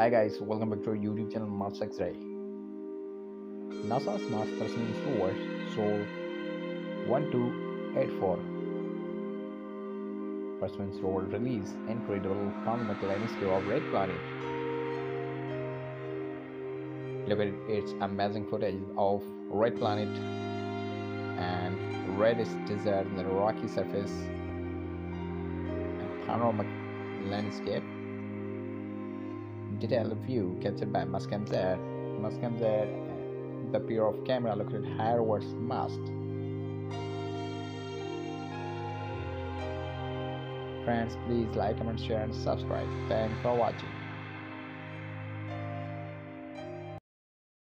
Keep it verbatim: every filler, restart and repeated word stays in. Hi guys, welcome back to our YouTube channel Mars X-Ray. NASA's Mars Perseverance rover Sol one two eight four Perseverance rover released incredible fundamental atmosphere of red planet. Look at its amazing footage of red planet and reddish desert and the rocky surface and panoramic landscape. Detailed view captured by Mascam there. Mascam there, the pair of camera located higher towards mast. Friends, please like, comment, share, and subscribe. Thanks for watching.